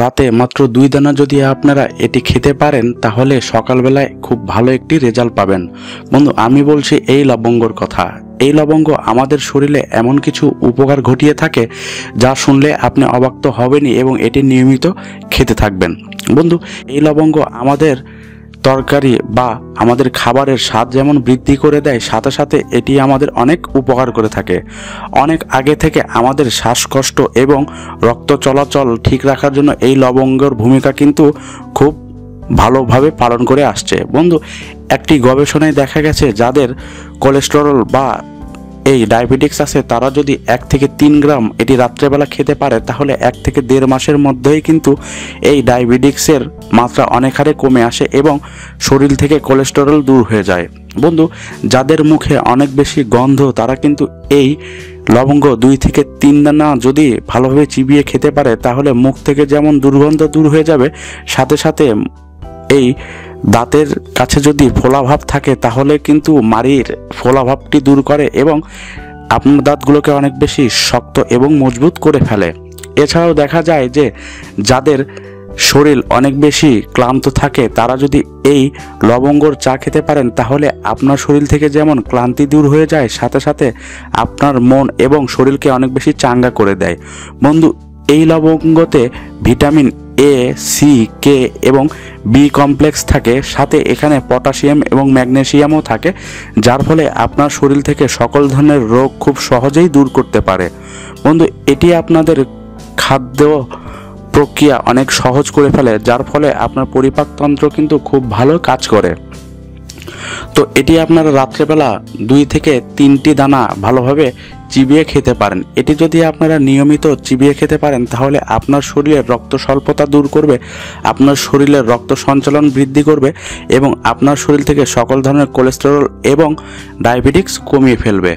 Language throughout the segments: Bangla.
রাতে মাত্র 2 দানা যদি আপনারা এটি খেতে পারেন তাহলে সকালবেলায় খুব ভালো একটি রেজাল্ট পাবেন। বন্ধু আমি বলছি এই লবঙ্গর কথা। এই লবঙ্গ আমাদের শরীরে এমন কিছু উপকার ঘটিয়ে থাকে যা শুনলে আপনি অবাক তো হবেনই এবং এটি নিয়মিত খেতে থাকবেন। বন্ধু এই লবঙ্গ আমাদের তরকারি বা আমাদের খাবারের স্বাদ যেমন বৃদ্ধি করে দেয়, সাথে সাথে এটি আমাদের অনেক উপকার করে থাকে। অনেক আগে থেকে আমাদের শ্বাসকষ্ট এবং রক্ত চলাচল ঠিক রাখার জন্য এই লবঙ্গের ভূমিকা কিন্তু খুব ভালোভাবে পালন করে আসছে। বন্ধু একটি গবেষণায় দেখা গেছে যাদের কোলেস্টোরল বা এই ডায়াবেটিক্স আছে তারা যদি 1 থেকে 3 গ্রাম এটি রাত্রেবেলা খেতে পারে তাহলে 1 থেকে দেড় মাসের মধ্যেই কিন্তু এই ডায়াবেটিক্সের মাত্রা অনেক হারে কমে আসে এবং শরীর থেকে কোলেস্টেরল দূর হয়ে যায়। বন্ধু যাদের মুখে অনেক বেশি গন্ধ তারা কিন্তু এই লবঙ্গ 2 থেকে 3 দানা যদি ভালোভাবে চিবিয়ে খেতে পারে তাহলে মুখ থেকে যেমন দুর্গন্ধ দূর হয়ে যাবে, সাথে সাথে এই দাঁতের কাছে যদি ফোলাভাব থাকে তাহলে কিন্তু মাড়ির ফোলাভাবটি দূর করে এবং আপনার দাঁতগুলোকে অনেক বেশি শক্ত এবং মজবুত করে ফেলে। এছাড়াও দেখা যায় যে যাদের শরীর অনেক বেশি ক্লান্ত থাকে তারা যদি এই লবঙ্গর চা খেতে পারেন তাহলে আপনার শরীর থেকে যেমন ক্লান্তি দূর হয়ে যায়, সাথে সাথে আপনার মন এবং শরীরকে অনেক বেশি চাঙ্গা করে দেয়। বন্ধু এই লবঙ্গতে ভিটামিন A, C, K এবং B কমপ্লেক্স থাকে, সাথে এখানে পটাশিয়াম এবং ম্যাগনেসিয়ামও থাকে, যার ফলে আপনার শরীর থেকে সকল ধরনের রোগ খুব সহজেই দূর করতে পারে। বন্ধু এটি আপনাদের খাদ্য প্রক্রিয়া অনেক সহজ করে ফেলে, যার ফলে আপনার পরিপাকতন্ত্র কিন্তু খুব ভালো কাজ করে। তো এটি আপনারা রাত্রেবেলা 2 থেকে 3টি দানা ভালোভাবে চিবিয়ে খেতে পারেন। এটি যদি আপনারা নিয়মিত চিবিয়ে খেতে পারেন তাহলে আপনার শরীরের রক্ত স্বল্পতা দূর করবে, আপনার শরীরের রক্ত সঞ্চালন বৃদ্ধি করবে এবং আপনার শরীর থেকে সকল ধরনের কোলেস্টেরল এবং ডায়াবেটিক্স কমিয়ে ফেলবে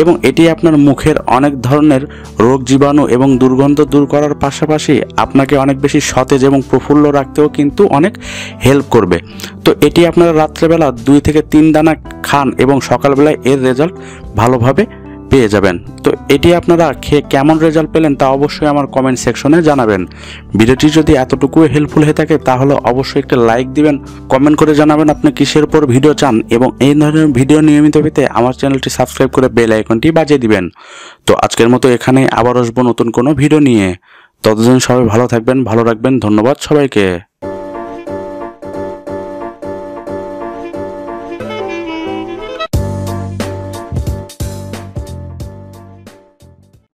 এবং এটি আপনার মুখের অনেক ধরনের রোগ জীবাণু এবং দুর্গন্ধ দূর করার পাশাপাশি আপনাকে অনেক বেশি সতেজ এবং প্রফুল্ল রাখতেও কিন্তু অনেক হেল্প করবে। তো এটি আপনারা রাত্রেবেলা 2 থেকে 3 দানা খান এবং সকালবেলায় এর রেজাল্ট ভালোভাবে পেয়ে যাবেন। তো এটি আপনারা খেয়ে কেমন রেজাল্ট পেলেন তা অবশ্যই আমার কমেন্ট সেকশনে জানাবেন। ভিডিওটি যদি এতটুকু হেল্পফুল হয়ে থাকে তাহলে অবশ্যই একটা লাইক দিবেন, কমেন্ট করে জানাবেন আপনি কিসের উপর ভিডিও চান এবং এই ধরনের ভিডিও নিয়মিত পেতে আমার চ্যানেলটি সাবস্ক্রাইব করে বেল আইকনটি বাজিয়ে দিবেন। তো আজকের মতো এখানে আবার আসবো নতুন কোনো ভিডিও নিয়ে। ততদিন সবাই ভালো থাকবেন, ভালো রাখবেন। ধন্যবাদ সবাইকে।